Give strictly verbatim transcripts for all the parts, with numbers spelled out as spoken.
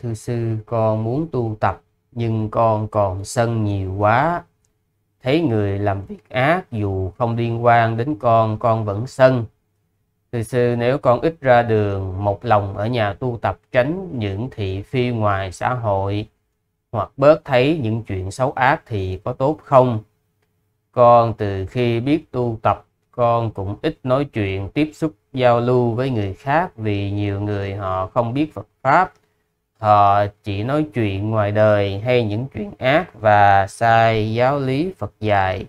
Thưa sư, con muốn tu tập nhưng con còn sân nhiều quá. Thấy người làm việc ác dù không liên quan đến con, con vẫn sân. Thưa sư, nếu con ít ra đường, một lòng ở nhà tu tập tránh những thị phi ngoài xã hội hoặc bớt thấy những chuyện xấu ác thì có tốt không? Con từ khi biết tu tập, con cũng ít nói chuyện, tiếp xúc, giao lưu với người khác vì nhiều người họ không biết Phật Pháp. Họ chỉ nói chuyện ngoài đời hay những chuyện ác và sai giáo lý Phật dạy.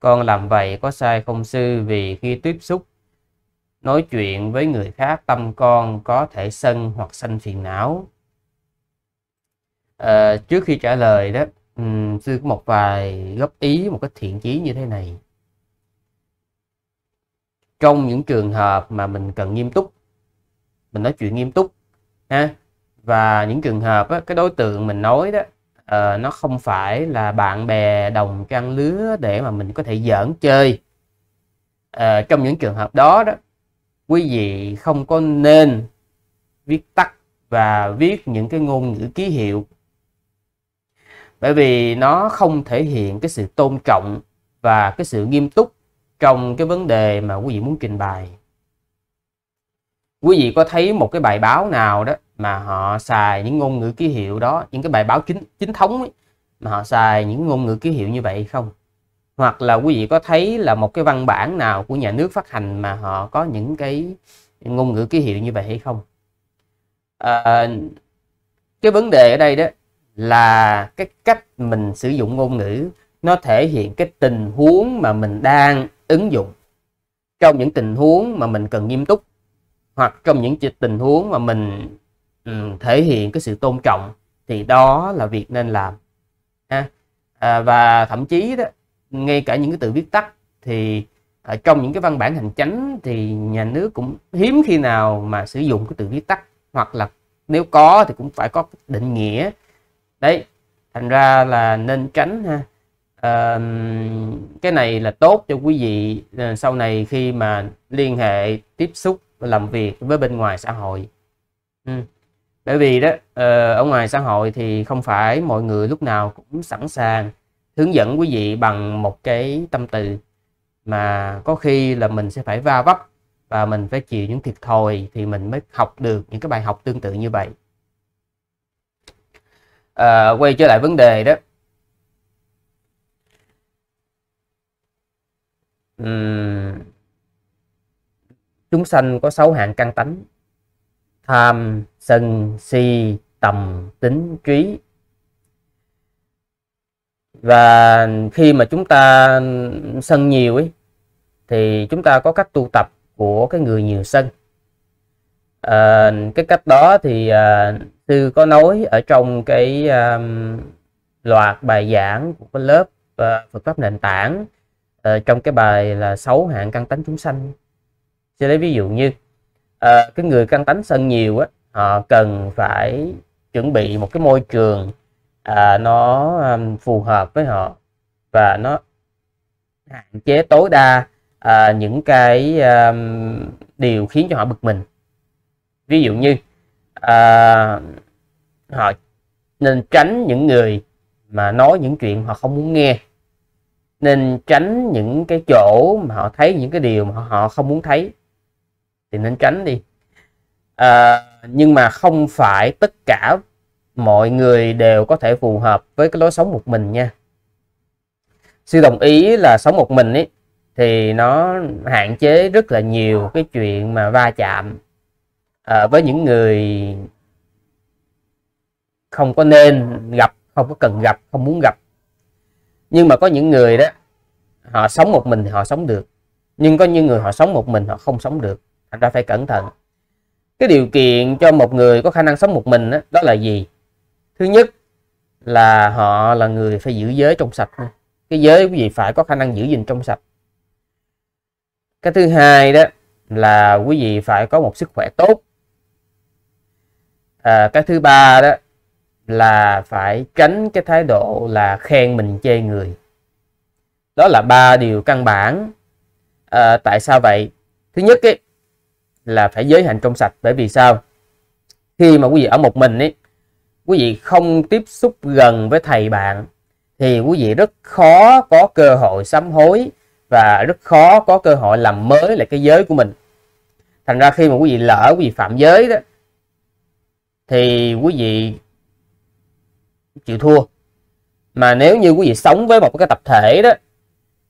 Con làm vậy có sai không sư? Vì khi tiếp xúc, nói chuyện với người khác, tâm con có thể sân hoặc sanh phiền não. À, trước khi trả lời đó, um, sư có một vài góp ý, một cái thiện chí như thế này. Trong những trường hợp mà mình cần nghiêm túc, mình nói chuyện nghiêm túc ha, và những trường hợp á, cái đối tượng mình nói đó à, nó không phải là bạn bè đồng trang lứa để mà mình có thể giỡn chơi. À, trong những trường hợp đó đó, quý vị không có nên viết tắt và viết những cái ngôn ngữ ký hiệu, bởi vì nó không thể hiện cái sự tôn trọng và cái sự nghiêm túc trong cái vấn đề mà quý vị muốn trình bày. Quý vị có thấy một cái bài báo nào đó mà họ xài những ngôn ngữ ký hiệu đó, những cái bài báo chính chính thống ấy, mà họ xài những ngôn ngữ ký hiệu như vậy không? Hoặc là quý vị có thấy là một cái văn bản nào của nhà nước phát hành mà họ có những cái ngôn ngữ ký hiệu như vậy hay không? À, cái vấn đề ở đây đó là cái cách mình sử dụng ngôn ngữ nó thể hiện cái tình huống mà mình đang ứng dụng. Trong những tình huống mà mình cần nghiêm túc hoặc trong những tình huống mà mình um, thể hiện cái sự tôn trọng thì đó là việc nên làm ha. À, và thậm chí đó, ngay cả những cái từ viết tắt thì ở trong những cái văn bản hành chánh thì nhà nước cũng hiếm khi nào mà sử dụng cái từ viết tắt, hoặc là nếu có thì cũng phải có định nghĩa đấy, thành ra là nên tránh ha. À, cái này là tốt cho quý vị sau này khi mà liên hệ, tiếp xúc, làm việc với bên ngoài xã hội. Ừ. Bởi vì đó ở ngoài xã hội thì không phải mọi người lúc nào cũng sẵn sàng hướng dẫn quý vị bằng một cái tâm từ, mà có khi là mình sẽ phải va vấp và mình phải chịu những thiệt thòi thì mình mới học được những cái bài học tương tự như vậy. À, quay trở lại vấn đề đó. Uhm. Chúng sanh có sáu hạng căn tánh: tham, sân, si, tầm, tính, trí. Và khi mà chúng ta sân nhiều ấy, thì chúng ta có cách tu tập của cái người nhiều sân. À, cái cách đó thì à, sư có nói ở trong cái à, loạt bài giảng của cái lớp à, Phật Pháp Nền Tảng. À, trong cái bài là sáu hạng căn tánh chúng sanh, sẽ lấy ví dụ như à, cái người căn tánh sân nhiều á, họ cần phải chuẩn bị một cái môi trường à, nó um, phù hợp với họ và nó hạn chế tối đa à, những cái um, điều khiến cho họ bực mình. Ví dụ như à, họ nên tránh những người mà nói những chuyện họ không muốn nghe, nên tránh những cái chỗ mà họ thấy những cái điều mà họ không muốn thấy thì nên tránh đi. À, nhưng mà không phải tất cả mọi người đều có thể phù hợp với cái lối sống một mình nha. Sư đồng ý là sống một mình ấy thì nó hạn chế rất là nhiều cái chuyện mà va chạm à, với những người không có nên gặp, không có cần gặp, không muốn gặp. Nhưng mà có những người đó họ sống một mình thì họ sống được, nhưng có những người họ sống một mình họ không sống được, thành ra phải cẩn thận. Cái điều kiện cho một người có khả năng sống một mình đó, đó là gì? Thứ nhất là họ là người phải giữ giới trong sạch, cái giới quý vị phải có khả năng giữ gìn trong sạch. Cái thứ hai đó là quý vị phải có một sức khỏe tốt. À, cái thứ ba đó là phải tránh cái thái độ là khen mình chê người. Đó là ba điều căn bản. À, tại sao vậy? Thứ nhất ấy, là phải giới hạnh trong sạch. Bởi vì sao? khi mà quý vị ở một mình ấy, quý vị không tiếp xúc gần với thầy bạn thì quý vị rất khó có cơ hội sám hối và rất khó có cơ hội làm mới lại cái giới của mình. Thành ra khi mà quý vị lỡ quý vị phạm giới đó thì quý vị chịu thua. Mà nếu như quý vị sống với một cái tập thể đó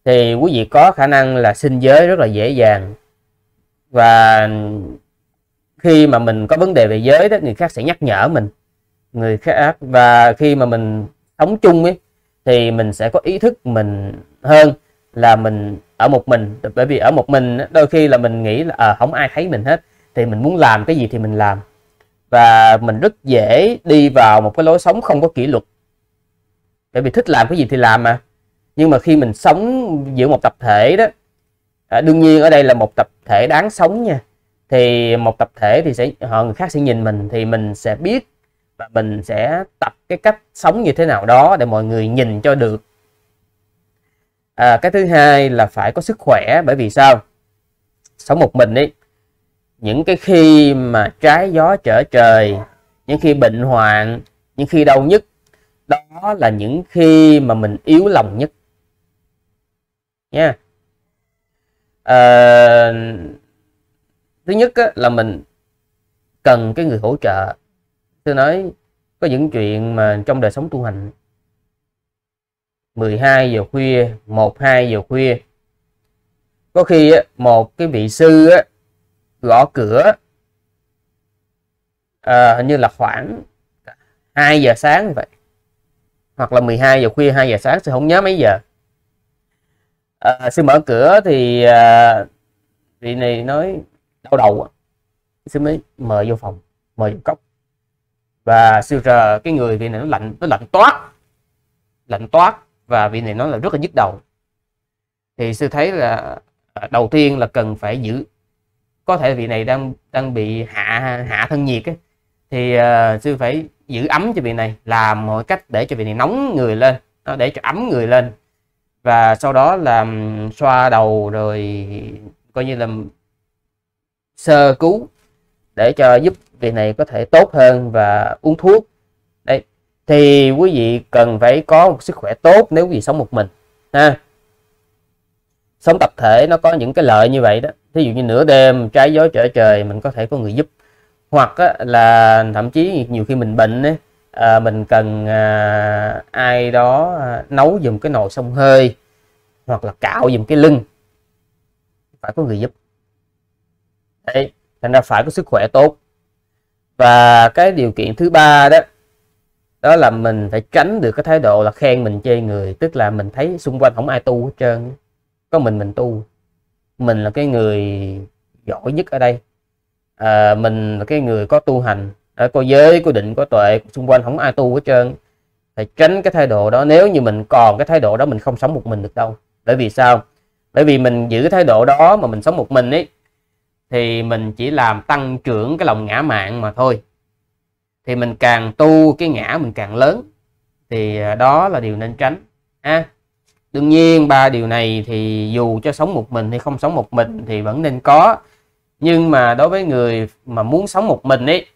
thì quý vị có khả năng là sinh giới rất là dễ dàng. Và khi mà mình có vấn đề về giới đó, người khác sẽ nhắc nhở mình, người khác. Và khi mà mình sống chung ấy, thì mình sẽ có ý thức mình hơn là mình ở một mình. Bởi vì ở một mình đôi khi là mình nghĩ là à, không ai thấy mình hết, thì mình muốn làm cái gì thì mình làm. Và mình rất dễ đi vào một cái lối sống không có kỷ luật, bởi vì thích làm cái gì thì làm mà. Nhưng mà khi mình sống giữa một tập thể đó, à, đương nhiên ở đây là một tập thể đáng sống nha, thì một tập thể thì sẽ họ người khác sẽ nhìn mình, thì mình sẽ biết và mình sẽ tập cái cách sống như thế nào đó để mọi người nhìn cho được. À, cái thứ hai là phải có sức khỏe. Bởi vì sao? Sống một mình ấy, những cái khi mà trái gió trở trời, những khi bệnh hoạn, những khi đau nhức, đó là những khi mà mình yếu lòng nhất nha. À, thứ nhất á, là mình cần cái người hỗ trợ. Tôi nói có những chuyện mà trong đời sống tu hành mười hai giờ khuya, một hai giờ khuya, có khi á, một cái vị sư á, gõ cửa à, hình như là khoảng hai giờ sáng vậy, hoặc là mười hai giờ khuya, hai giờ sáng, sẽ không nhớ mấy giờ. À, sư mở cửa thì à, vị này nói đau đầu, sư mới mời vô phòng, mời vô cốc. Và sư rờ cái người vị này nó lạnh, nó lạnh toát, lạnh toát. Và vị này nói là rất là nhức đầu. Thì sư thấy là đầu tiên là cần phải giữ, có thể vị này đang đang bị hạ hạ thân nhiệt ấy. Thì uh, sư phải giữ ấm cho vị này, làm mọi cách để cho vị này nóng người lên, để cho ấm người lên. Và sau đó làm xoa đầu rồi coi như là sơ cứu để cho giúp vị này có thể tốt hơn và uống thuốc. Đấy, thì quý vị cần phải có một sức khỏe tốt nếu quý vị sống một mình ha. Sống tập thể nó có những cái lợi như vậy đó. Thí dụ như nửa đêm trái gió trở trời mình có thể có người giúp. Hoặc là thậm chí nhiều khi mình bệnh ấy, à, mình cần à, ai đó à, nấu giùm cái nồi xông hơi, hoặc là cạo giùm cái lưng, phải có người giúp. Đấy, thành ra phải có sức khỏe tốt. Và cái điều kiện thứ ba đó, đó là mình phải tránh được cái thái độ là khen mình chê người. Tức là mình thấy xung quanh không ai tu hết trơn, có mình mình tu, mình là cái người giỏi nhất ở đây. À, mình là cái người có tu hành, có giới, có định, có tuệ, xung quanh không ai tu hết trơn. Phải tránh cái thái độ đó. Nếu như mình còn cái thái độ đó, mình không sống một mình được đâu. Bởi vì sao? Bởi vì mình giữ cái thái độ đó mà mình sống một mình ấy, thì mình chỉ làm tăng trưởng cái lòng ngã mạn mà thôi. Thì mình càng tu cái ngã mình càng lớn. Thì đó là điều nên tránh à. Đương nhiên ba điều này thì dù cho sống một mình hay không sống một mình thì vẫn nên có. Nhưng mà đối với người mà muốn sống một mình ấy,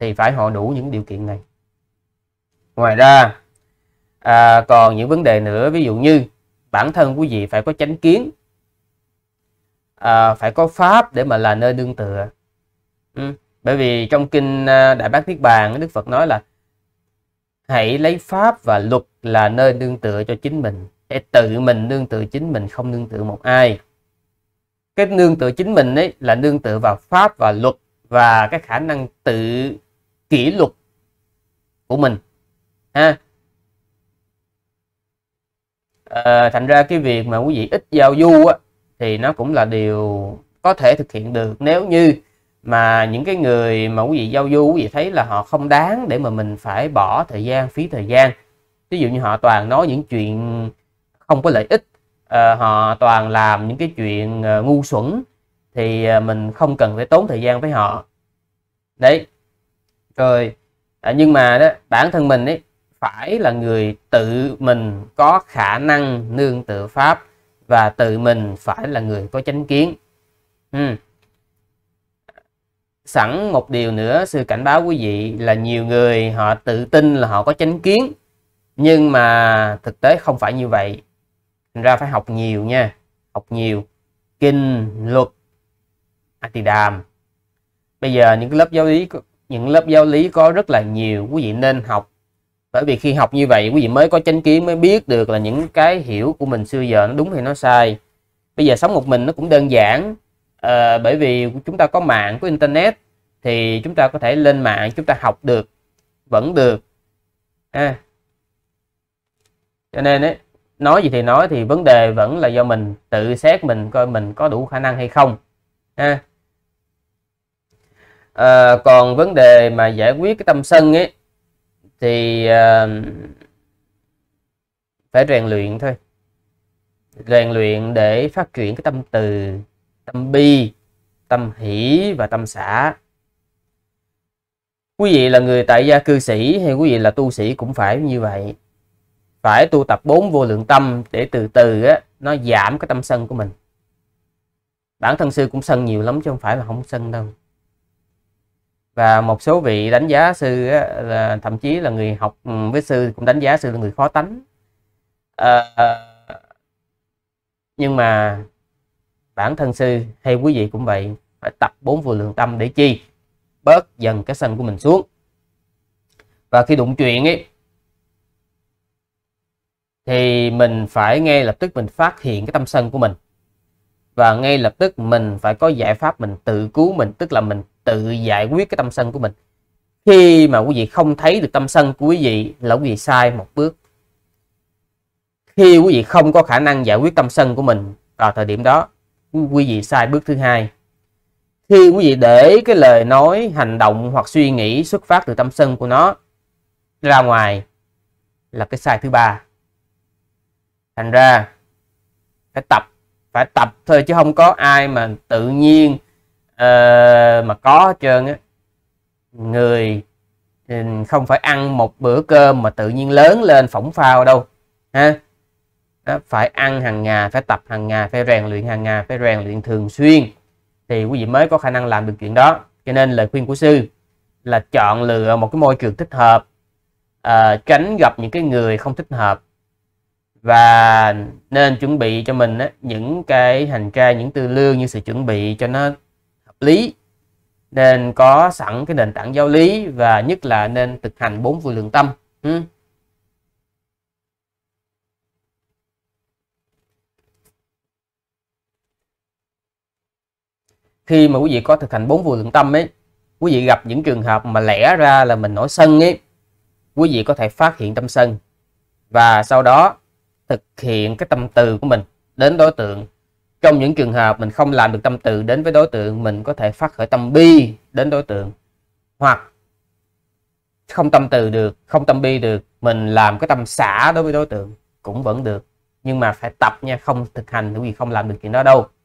thì phải họ đủ những điều kiện này. Ngoài ra à, còn những vấn đề nữa, ví dụ như bản thân quý vị phải có chánh kiến, à, phải có pháp để mà là nơi đương tựa. Ừ. Bởi vì trong kinh Đại Bát Niết Bàn, Đức Phật nói là hãy lấy pháp và luật là nơi đương tựa cho chính mình, để tự mình nương tựa chính mình, không nương tựa một ai. Cái nương tựa chính mình ấy là nương tựa vào pháp và luật và cái khả năng tự kỷ luật của mình ha. À, thành ra cái việc mà quý vị ít giao du á, thì nó cũng là điều có thể thực hiện được. Nếu như mà những cái người mà quý vị giao du, quý vị thấy là họ không đáng để mà mình phải bỏ thời gian, phí thời gian. Ví dụ như họ toàn nói những chuyện không có lợi ích, à, họ toàn làm những cái chuyện à, ngu xuẩn, thì à, mình không cần phải tốn thời gian với họ. Đấy. Rồi à, nhưng mà đó, bản thân mình ấy, phải là người tự mình có khả năng nương tựa pháp, và tự mình phải là người có chánh kiến. Ừ. Sẵn một điều nữa sư cảnh báo quý vị là nhiều người họ tự tin là họ có chánh kiến, nhưng mà thực tế không phải như vậy. Thành ra phải học nhiều nha, học nhiều kinh luật A Tỳ Đàm. Bây giờ những lớp giáo lý những lớp giáo lý có rất là nhiều, quý vị nên học. Bởi vì khi học như vậy quý vị mới có chánh kiến, mới biết được là những cái hiểu của mình xưa giờ nó đúng hay nó sai. Bây giờ sống một mình nó cũng đơn giản, à, bởi vì chúng ta có mạng, có internet thì chúng ta có thể lên mạng chúng ta học được, vẫn được. À, cho nên ấy, nói gì thì nói thì vấn đề vẫn là do mình tự xét mình coi mình có đủ khả năng hay không. À, à, còn vấn đề mà giải quyết cái tâm sân ấy thì à, phải rèn luyện thôi, rèn luyện để phát triển cái tâm từ, tâm bi, tâm hỷ và tâm xã. Quý vị là người tại gia cư sĩ hay quý vị là tu sĩ cũng phải như vậy, phải tu tập bốn vô lượng tâm để từ từ á, nó giảm cái tâm sân của mình. Bản thân sư cũng sân nhiều lắm chứ không phải là không sân đâu. Và một số vị đánh giá sư á, là thậm chí là người học với sư cũng đánh giá sư là người khó tánh. À, nhưng mà bản thân sư hay quý vị cũng vậy, phải tập bốn vô lượng tâm để chi bớt dần cái sân của mình xuống. Và khi đụng chuyện ấy thì mình phải ngay lập tức mình phát hiện cái tâm sân của mình, và ngay lập tức mình phải có giải pháp mình tự cứu mình, tức là mình tự giải quyết cái tâm sân của mình. Khi mà quý vị không thấy được tâm sân của quý vị là quý vị sai một bước. Khi quý vị không có khả năng giải quyết tâm sân của mình vào thời điểm đó, quý vị sai bước thứ hai. Khi quý vị để cái lời nói, hành động hoặc suy nghĩ xuất phát từ tâm sân của nó ra ngoài là cái sai thứ ba. Thành ra phải tập, phải tập thôi chứ không có ai mà tự nhiên uh, mà có hết trơn á. Người không phải ăn một bữa cơm mà tự nhiên lớn lên phỏng phao đâu ha. Đó, phải ăn hàng ngày, phải tập hàng ngày, phải rèn luyện hàng ngày, phải rèn luyện thường xuyên thì quý vị mới có khả năng làm được chuyện đó. Cho nên lời khuyên của sư là chọn lựa một cái môi trường thích hợp, à, tránh gặp những cái người không thích hợp, và nên chuẩn bị cho mình á, những cái hành trang, những tư lương, những sự chuẩn bị cho nó hợp lý. Nên có sẵn cái nền tảng giáo lý, và nhất là nên thực hành bốn vô lượng tâm. Ừ. Khi mà quý vị có thực hành bốn vô lượng tâm ấy, quý vị gặp những trường hợp mà lẽ ra là mình nổi sân ấy, quý vị có thể phát hiện tâm sân và sau đó thực hiện cái tâm từ của mình đến đối tượng. Trong những trường hợp mình không làm được tâm từ đến với đối tượng, mình có thể phát khởi tâm bi đến đối tượng, hoặc không tâm từ được, không tâm bi được, mình làm cái tâm xã đối với đối tượng cũng vẫn được. Nhưng mà phải tập nha, không thực hành thì quý vị không làm được chuyện đó đâu.